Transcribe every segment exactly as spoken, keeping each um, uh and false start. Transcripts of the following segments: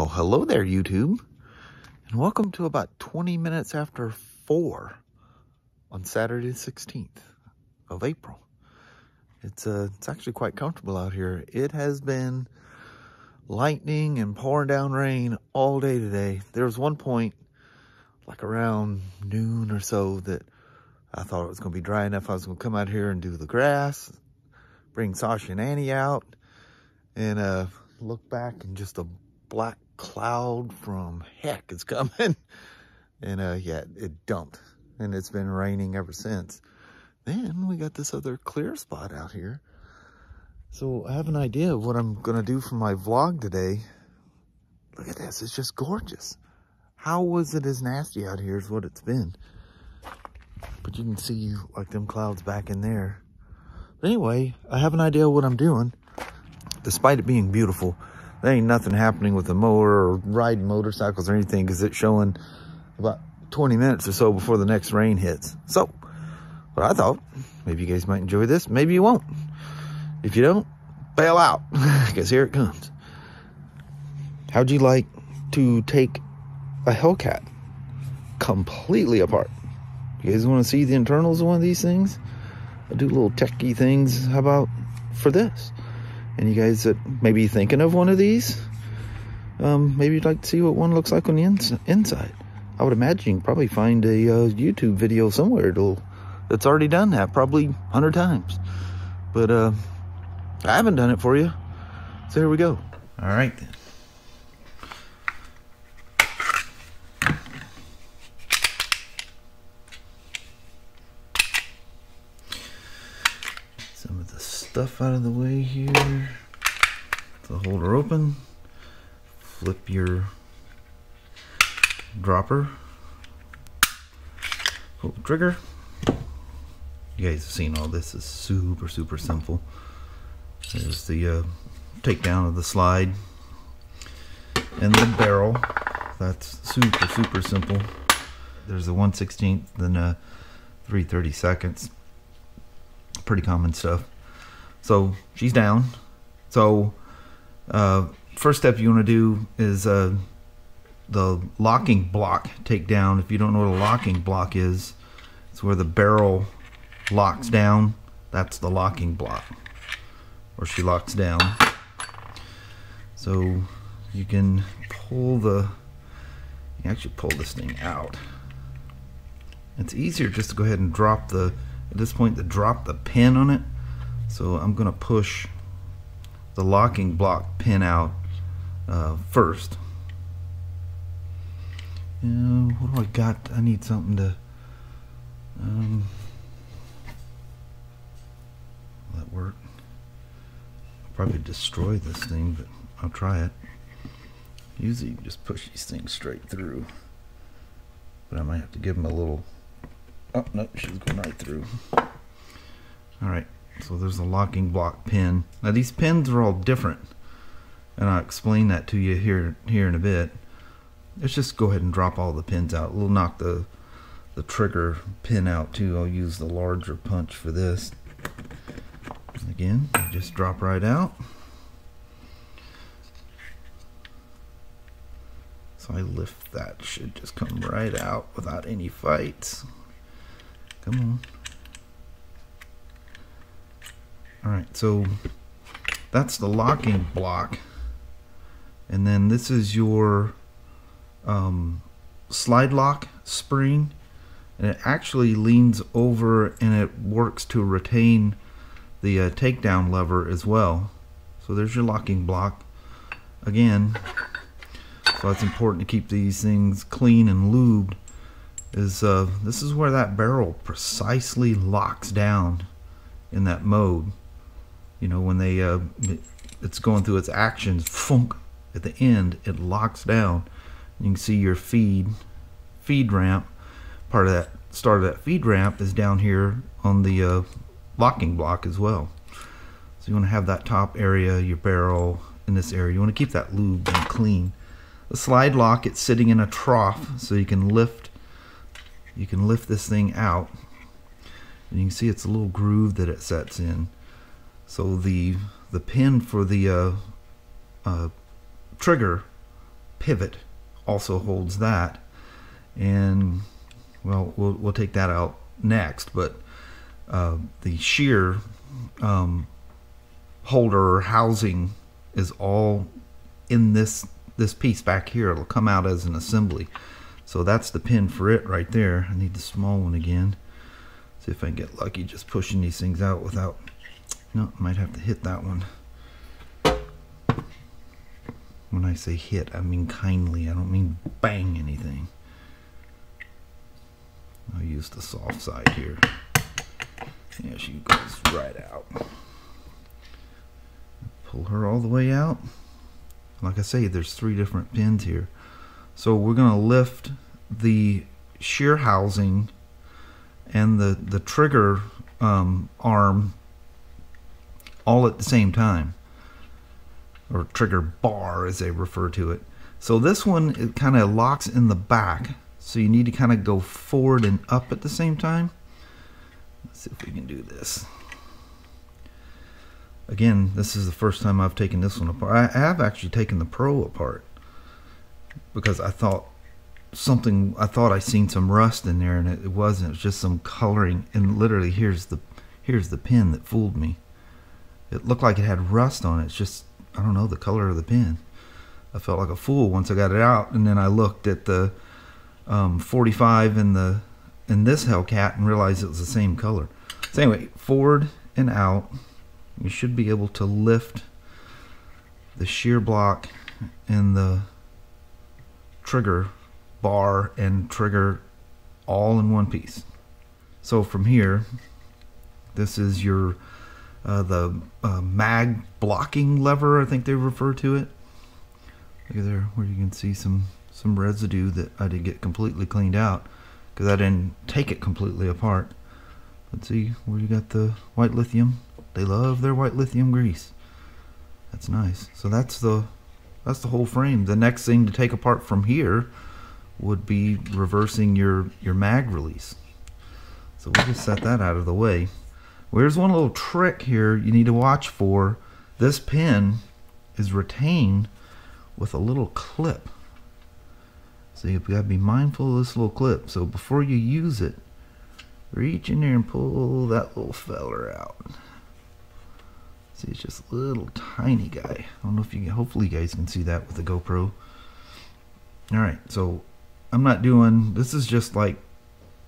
Well, hello there, YouTube, and welcome to about twenty minutes after four on Saturday the sixteenth of April. It's, uh, it's actually quite comfortable out here. It has been lightning and pouring down rain all day today. There was one point, like around noon or so, that I thought it was going to be dry enough. I was going to come out here and do the grass, bring Sasha and Annie out, and uh, look back and just a black cloud from heck is coming. And uh, yeah, it dumped. And it's been raining ever since. Then we got this other clear spot out here. So I have an idea of what I'm going to do for my vlog today. Look at this. It's just gorgeous. How was it as nasty out here as what it's been? But you can see like them clouds back in there. But anyway, I have an idea of what I'm doing. Despite it being beautiful, there ain't nothing happening with the mower or riding motorcycles or anything because it's showing about twenty minutes or so before the next rain hits. So, what I thought, maybe you guys might enjoy this. Maybe you won't. If you don't, bail out because here it comes. How'd you like to take a Hellcat completely apart? You guys want to see the internals of one of these things? I do little techie things. How about for this? And you guys that may be thinking of one of these, um, maybe you'd like to see what one looks like on the ins inside. I would imagine you can probably find a uh, YouTube video somewhere that's already done that, probably a hundred times. But uh, I haven't done it for you. So here we go. All right, then. Stuff out of the way here. So hold her open, flip your dropper, pull the trigger. You guys have seen all this. Is super super simple. There's the uh, takedown of the slide and the barrel. That's super super simple. There's the one sixteenth, then uh, three thirty-seconds. Pretty common stuff. So she's down. So uh, first step you want to do is uh, the locking block takedown. If you don't know what a locking block is, it's where the barrel locks down. That's the locking block, or she locks down. So you can pull the, you can actually pull this thing out. It's easier just to go ahead and drop the, at this point, to drop the pin on it. So I'm going to push the locking block pin out uh, first. And what do I got? I need something to... Um, will that work? I'll probably destroy this thing, but I'll try it. Usually you can just push these things straight through. But I might have to give them a little... Oh, no, she's going right through. Alright. So there's a locking block pin. Now these pins are all different, and I'll explain that to you here here in a bit. Let's just go ahead and drop all the pins out. We'll knock the the trigger pin out too. I'll use the larger punch for this. Again, just drop right out. So I lift that, should just come right out without any fights. Come on. Alright, so that's the locking block, and then this is your um, slide lock spring, and it actually leans over and it works to retain the uh, takedown lever as well. So there's your locking block again. So it's important to keep these things clean and lubed. Is uh, this is where that barrel precisely locks down in that mode. You know, when they uh, it's going through its actions, funk, at the end it locks down. You can see your feed feed ramp. Part of that start of that feed ramp is down here on the uh, locking block as well. So you want to have that top area, your barrel in this area. You want to keep that lubed and clean. The slide lock, it's sitting in a trough, so you can lift you can lift this thing out. And you can see it's a little groove that it sets in. So the the pin for the uh, uh, trigger pivot also holds that, and well, we'll, we'll take that out next. But uh, the shear um, holder housing is all in this this piece back here. It'll come out as an assembly. So that's the pin for it right there. I need the small one again. See if I can get lucky just pushing these things out without... No, I might have to hit that one. When I say hit, I mean kindly. I don't mean bang anything. I'll use the soft side here. Yeah, she goes right out. Pull her all the way out. Like I say, there's three different pins here. So we're going to lift the shear housing and the, the trigger um, arm all at the same time, or trigger bar as they refer to it. So this one, it kind of locks in the back, so you need to kind of go forward and up at the same time. Let's see if we can do this. Again, this is the first time I've taken this one apart. I have actually taken the Pro apart because I thought something, I thought I seen some rust in there, and it, it wasn't. It was just some coloring, and literally here's the here's the pin that fooled me. It looked like it had rust on it. It's just, I don't know, the color of the pin. I felt like a fool once I got it out, and then I looked at the um, forty-five in the in this Hellcat and realized it was the same color. So anyway, forward and out. You should be able to lift the shear block and the trigger bar and trigger all in one piece. So from here, this is your uh, the uh, mag blocking lever, I think they refer to it. Look at there where you can see some some residue that I didn't get completely cleaned out because I didn't take it completely apart. Let's see where you got the white lithium. They love their white lithium grease. That's nice. So that's the that's the whole frame. The next thing to take apart from here would be reversing your your mag release. So we'll just set that out of the way. Well, here's one little trick here you need to watch for. This pin is retained with a little clip. So you've got to be mindful of this little clip. So before you use it, reach in there and pull that little feller out. See, it's just a little tiny guy. I don't know if you can, hopefully you guys can see that with the GoPro. Alright, so I'm not doing, this is just like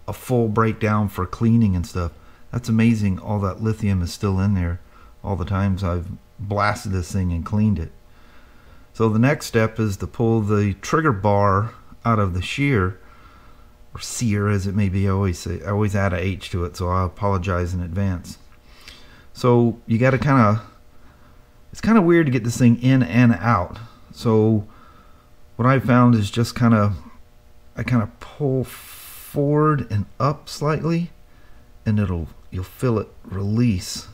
a full breakdown for cleaning and stuff. That's amazing, all that lithium is still in there. All the times I've blasted this thing and cleaned it. So the next step is to pull the trigger bar out of the shear, or sear as it may be. I always say, I always add an H to it, so I apologize in advance. So you got to kind of, it's kind of weird to get this thing in and out. So what I found is just kind of, I kind of pull forward and up slightly, and it'll, you'll feel it release.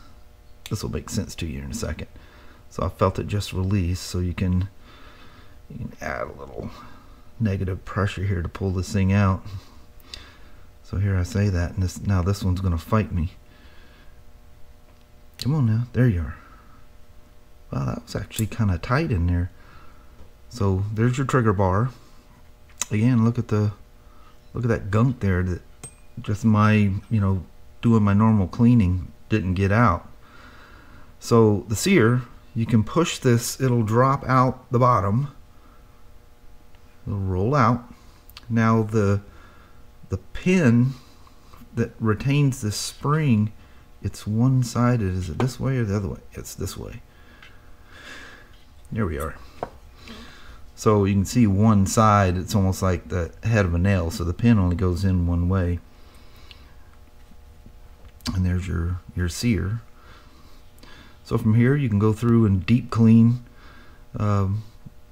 This will make sense to you in a second. So I felt it just release. So you can, you can add a little negative pressure here to pull this thing out. So here I say that, and this, now this one's gonna fight me. Come on now, there you are. Wow, that was actually kind of tight in there. So there's your trigger bar. Again, look at the, look at that gunk there that just my, you know, doing my normal cleaning didn't get out. So the sear, you can push this, it'll drop out the bottom. It'll roll out. Now the, the pin that retains this spring, it's one-sided. Is it this way or the other way? It's this way. Here we are. So you can see one side. It's almost like the head of a nail. So the pin only goes in one way. And there's your, your sear. So from here you can go through and deep clean um,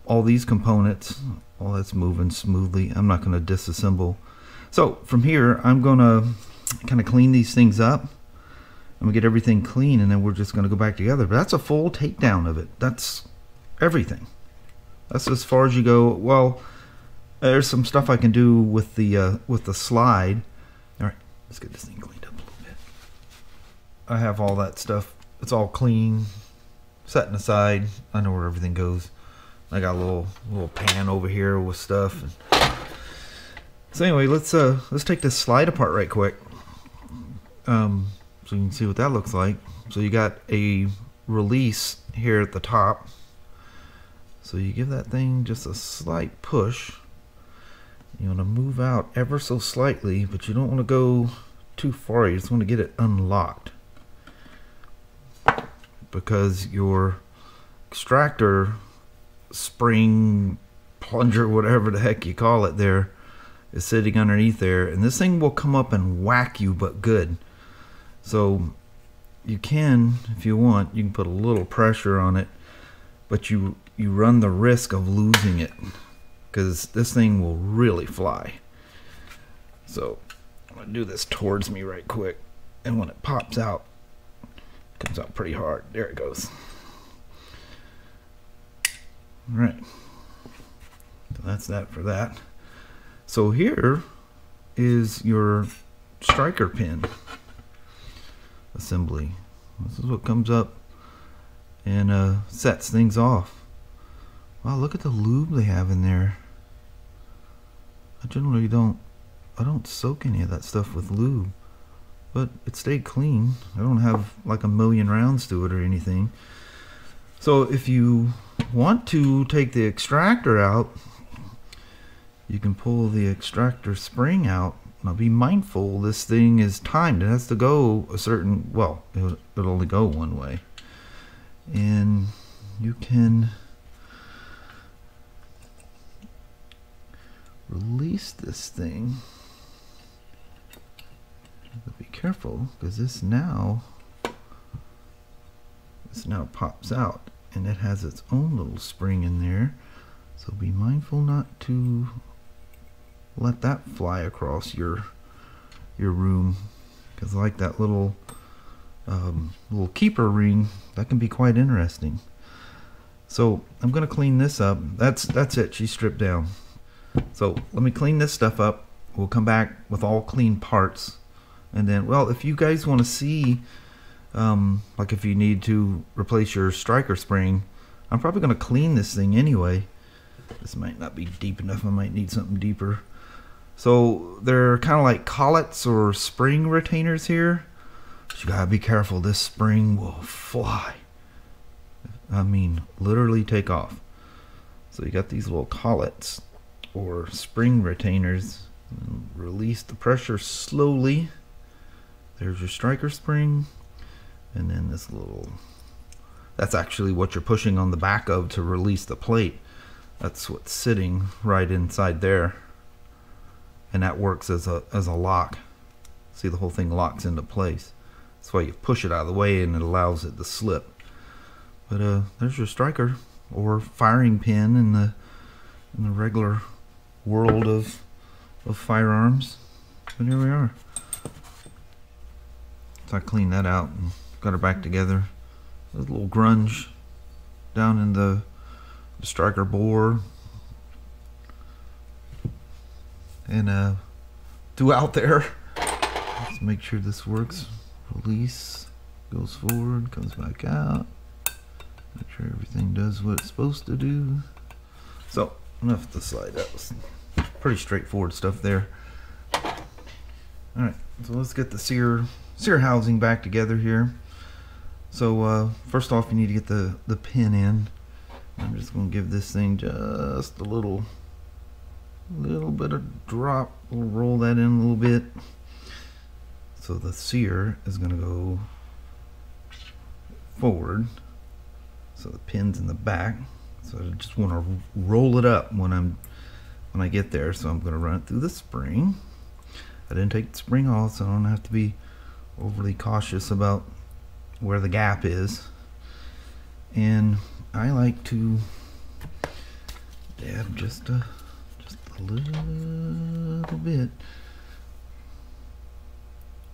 all these components. All that's moving smoothly. I'm not going to disassemble. So from here I'm going to kind of clean these things up. I'm gonna get everything clean, and then we're just gonna go back together. But that's a full takedown of it. That's everything. That's as far as you go. Well, there's some stuff I can do with the uh, with the slide. All right, let's get this thing cleaned up a little bit. I have all that stuff. It's all clean, setting aside. I know where everything goes. I got a little little pan over here with stuff. And so anyway, let's uh let's take this slide apart right quick, um, so you can see what that looks like. So you got a release here at the top. So you give that thing just a slight push. You want to move out ever so slightly, but you don't want to go too far. You just want to get it unlocked, because your extractor spring plunger, whatever the heck you call it, there is sitting underneath there, and this thing will come up and whack you, but good. So you can, if you want, you can put a little pressure on it, but you you run the risk of losing it, because this thing will really fly. So I'm gonna do this towards me right quick, and when it pops out, it comes out pretty hard. There it goes. All right, so that's that for that. So here is your striker pin assembly. This is what comes up and uh, sets things off. Wow, look at the lube they have in there. I generally don't, I don't soak any of that stuff with lube, but it stayed clean. I don't have like a million rounds to it or anything. So if you want to take the extractor out, you can pull the extractor spring out. Now be mindful, this thing is timed. It has to go a certain, well, it'll, it'll only go one way. And you can release this thing. But be careful, because this now, this now pops out, and it has its own little spring in there. So be mindful not to let that fly across your your room, because like that little um, little keeper ring, that can be quite interesting. So I'm gonna clean this up. That's that's it. She stripped down. So let me clean this stuff up. We'll come back with all clean parts, and then, well, if you guys want to see, um, like if you need to replace your striker spring, I'm probably gonna clean this thing anyway. This might not be deep enough. I might need something deeper. So they're kind of like collets or spring retainers here. But you gotta be careful. This spring will fly. I mean, literally take off. So you got these little collets or spring retainers. Release the pressure slowly. There's your striker spring. And then this little, that's actually what you're pushing on the back of to release the plate. That's what's sitting right inside there, and that works as a as a lock. See, the whole thing locks into place. That's why you push it out of the way, and it allows it to slip. But uh, there's your striker or firing pin in the in the regular world of of firearms. But here we are. So I cleaned that out and got her back together. There's a little grunge down in the The striker bore, and uh, throughout there. Let's make sure this works. Release, goes forward, comes back out. Make sure everything does what it's supposed to do. So enough of the slide. That was pretty straightforward stuff there. All right, so let's get the sear sear housing back together here. So uh, first off, you need to get the the pin in. I'm just going to give this thing just a little little bit of drop. We'll roll that in a little bit. So the sear is going to go forward. So the pin's in the back. So I just want to roll it up when I'm when I get there. So I'm going to run it through the spring. I didn't take the spring off, so I don't have to be overly cautious about where the gap is. And I like to dab just a, just a little bit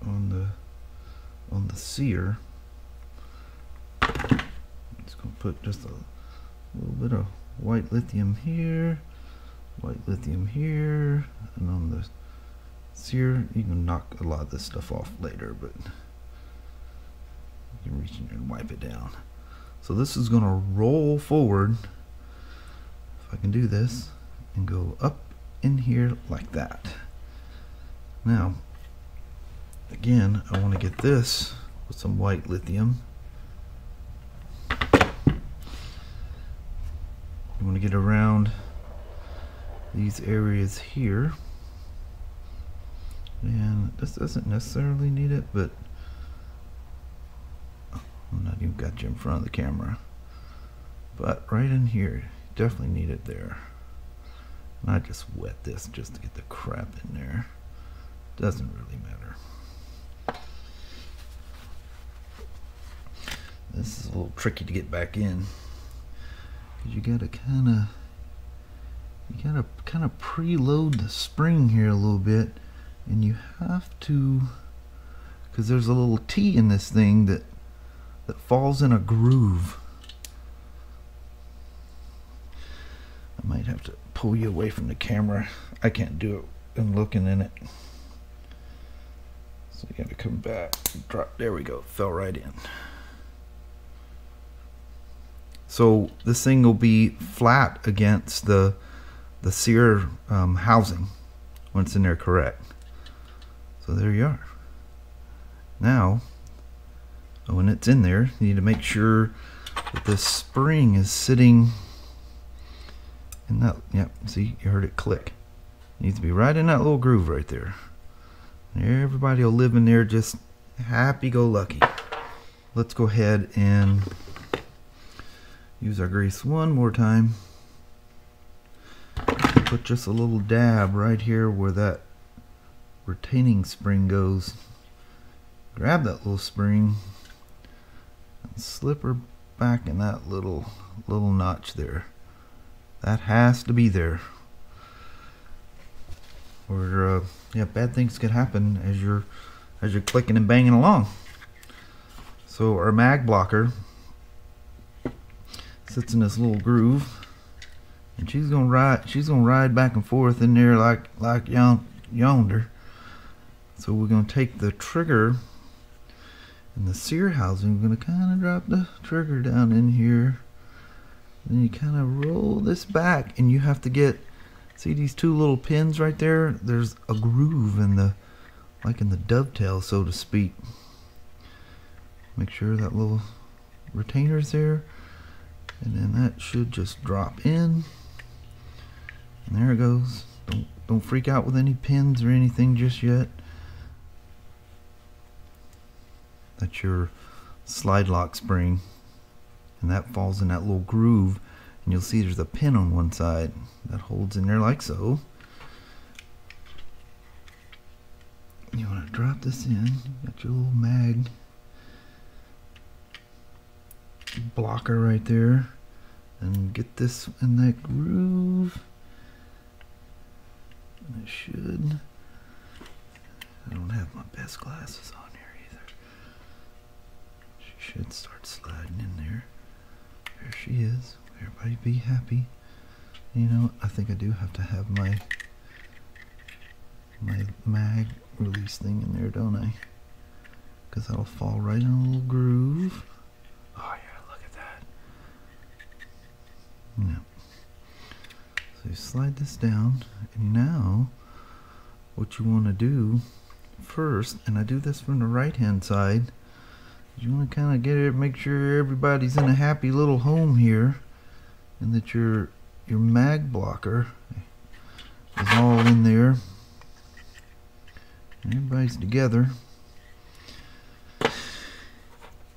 on the on the sear. Just gonna put just a little bit of white lithium here, white lithium here, and on the sear. You can knock a lot of this stuff off later, but you can reach in there and wipe it down. So this is going to roll forward, can do this and go up in here like that. Now, again, I want to get this with some white lithium. You want to get around these areas here, and this doesn't necessarily need it, but oh, I'm not even got you in front of the camera, but right in here definitely need it there. And I just wet this just to get the crap in there. Doesn't really matter. This is a little tricky to get back in. You gotta kind of, you gotta kind of preload the spring here a little bit, and you have to, because there's a little T in this thing that that falls in a groove. I might have to pull you away from the camera. I can't do it. I'm looking in it, so you gotta come back. Drop. There we go. Fell right in. So this thing will be flat against the the sear um, housing when it's in there correct. So there you are. Now, when it's in there, you need to make sure that the spring is sitting in that, yep, see, you heard it click. It needs to be right in that little groove right there. Everybody will live in there just happy-go-lucky. Let's go ahead and use our grease one more time. Put just a little dab right here where that retaining spring goes. Grab that little spring and slip her back in that little little notch there. That has to be there. Or uh, yeah, bad things could happen as you're as you're clicking and banging along. So our mag blocker sits in this little groove, and she's gonna ride. She's gonna ride back and forth in there like like yon, yonder. So we're gonna take the trigger and the sear housing. We're gonna kind of drop the trigger down in here. And then you kind of roll this back, and you have to get. See these two little pins right there? There's a groove in the, like in the dovetail, so to speak. Make sure that little retainer's there. And then that should just drop in, and there it goes. Don't, don't freak out with any pins or anything just yet. That's your slide lock spring, and that falls in that little groove, and you'll see there's a pin on one side that holds in there like so. You want to drop this in, got your little mag blocker right there, and get this in that groove, and it should, I don't have my best glasses on here either, she should start sliding in there. There she is. Everybody be happy. You know, I think I do have to have my my mag release thing in there, don't I? Because that'll fall right in a little groove. Oh yeah, no. So you slide this down, and now what you want to do first, and I do this from the right hand side, you want to kind of get it, make sure everybody's in a happy little home here, and that your your mag blocker is all in there, and everybody's together.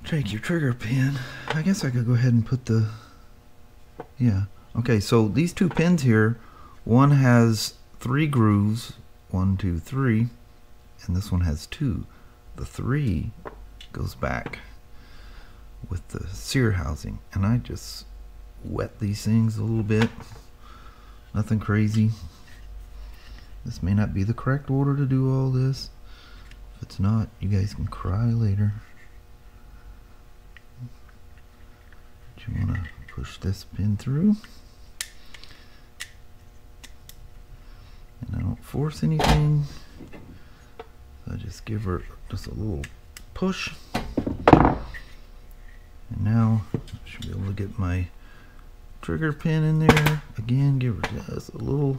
Take your trigger pin. I guess I could go ahead and put the yeah. Okay, so these two pins here, one has three grooves, one, two, three, and this one has two. The three goes back with the sear housing, and I just wet these things a little bit. Nothing crazy. This may not be the correct order to do all this. If it's not, you guys can cry later. But you wanna push this pin through, and I don't force anything, so I just give her just a little push, and now I should be able to get my trigger pin in there. Again, give her just a little,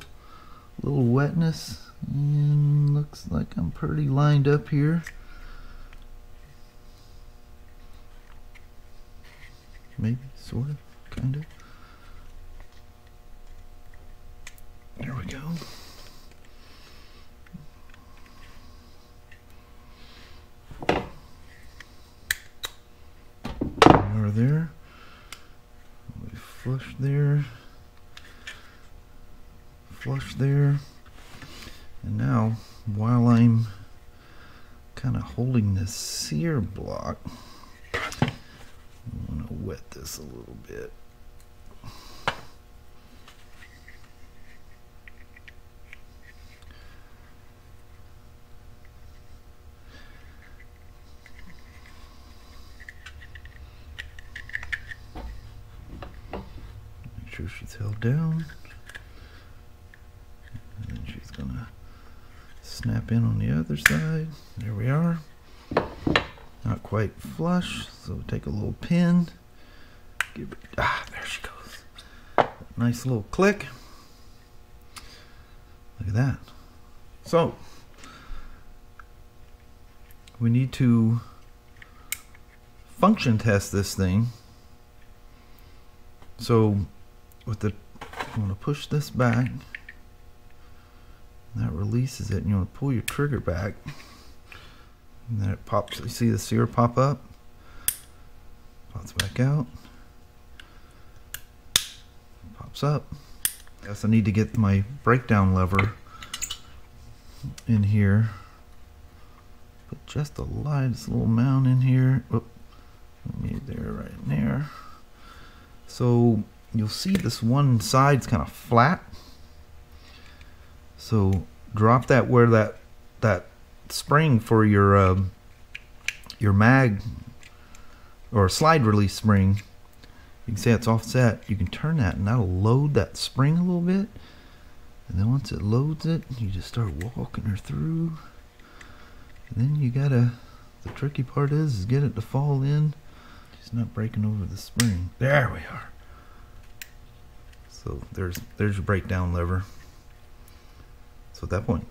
little wetness. And looks like I'm pretty lined up here. Maybe, sort of, kind of. There we go. Over there. Flush there. Flush there. And now, while I'm kind of holding this sear block, I want to wet this a little bit. She's held down, and then she's gonna snap in on the other side. There we are. Not quite flush, so we'll take a little pin. Give it, ah, there she goes. Nice little click. Look at that. So we need to function test this thing. So with the, you want to push this back, and that releases it, and you want to pull your trigger back, and then it pops. You see the sear pop up, pops back out, pops up. Yes, I need to get my breakdown lever in here. Put just a lightest little mound in here. Oop, let me there, right in there. So you'll see this one side's kind of flat, so drop that where that that spring for your uh, your mag or slide release spring, you can see it's offset. You can turn that and that'll load that spring a little bit, and then once it loads it, you just start walking her through, and then you gotta, the tricky part is, is get it to fall in. She's not breaking over the spring. There we are. So there's there's your breakdown lever. So at that point,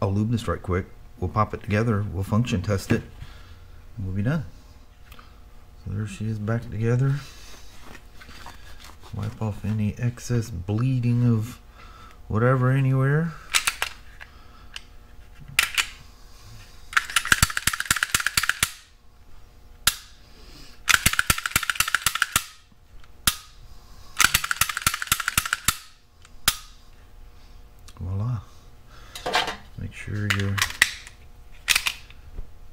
I'll lube this right quick. We'll pop it together. We'll function test it. And we'll be done. So there she is, back together. Wipe off any excess bleeding of whatever anywhere. Make sure your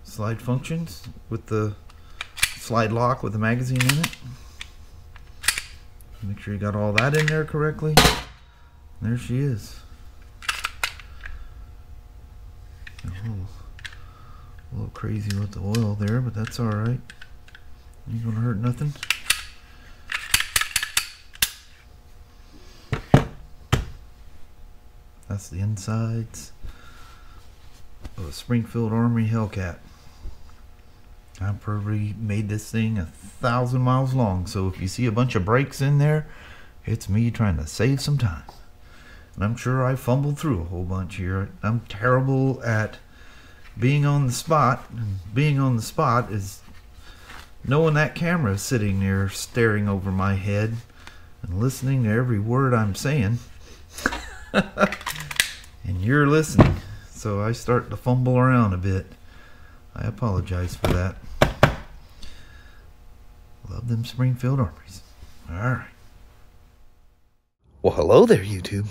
slide functions with the slide lock with the magazine in it. Make sure you got all that in there correctly. And there she is. A little, a little crazy with the oil there, but that's alright. Ain't gonna hurt nothing. That's the insides of a Springfield Armory Hellcat. I've probably made this thing a thousand miles long, so if you see a bunch of brakes in there, it's me trying to save some time. And I'm sure I fumbled through a whole bunch here. I'm terrible at being on the spot. Being on the spot is knowing that camera is sitting there staring over my head and listening to every word I'm saying. And you're listening. So I start to fumble around a bit. I apologize for that. Love them Springfield Armories. Alright. Well, hello there, YouTube.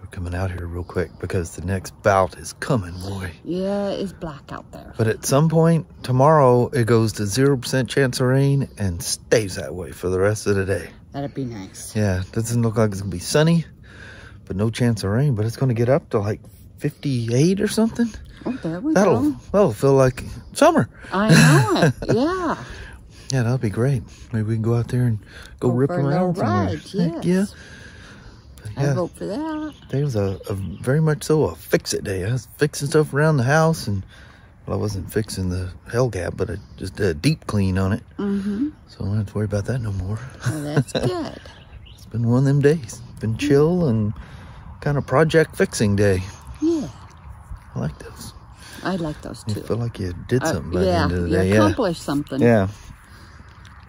We're coming out here real quick because the next bout is coming, boy. Yeah, it's black out there. But at some point tomorrow, it goes to zero percent chance of rain and stays that way for the rest of the day. That'd be nice. Yeah, doesn't look like it's going to be sunny, but no chance of rain. But it's going to get up to like fifty-eight or something. Oh, there we that'll, go. That'll feel like summer. I know it. Yeah. Yeah, that'll be great. Maybe we can go out there and go, go rip around somewhere. Yes. Yeah. But I yeah, hope for that. There was a, a very much so a fix-it day. I was fixing stuff around the house, and well, I wasn't fixing the Hellcat, but I just did a deep clean on it. Mm-hmm. So I don't have to worry about that no more. Oh, that's good. been one of them days. Been chill and kind of project fixing day. Yeah. I like those. I like those too. You feel like you did something uh, by yeah, the end of the day. You accomplished yeah. something. Yeah.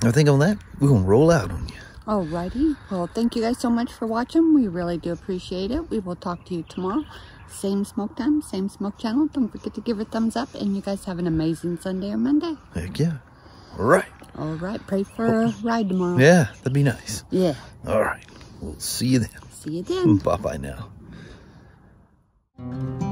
I think on that, we're going to roll out on you. Alrighty. Well, thank you guys so much for watching. We really do appreciate it. We will talk to you tomorrow. Same smoke time, same smoke channel. Don't forget to give it a thumbs up. And you guys have an amazing Sunday or Monday. Heck yeah. All right. All right. Pray for a ride tomorrow. Yeah, that'd be nice. Yeah. All right. We'll see you then. See you then. Bye-bye now.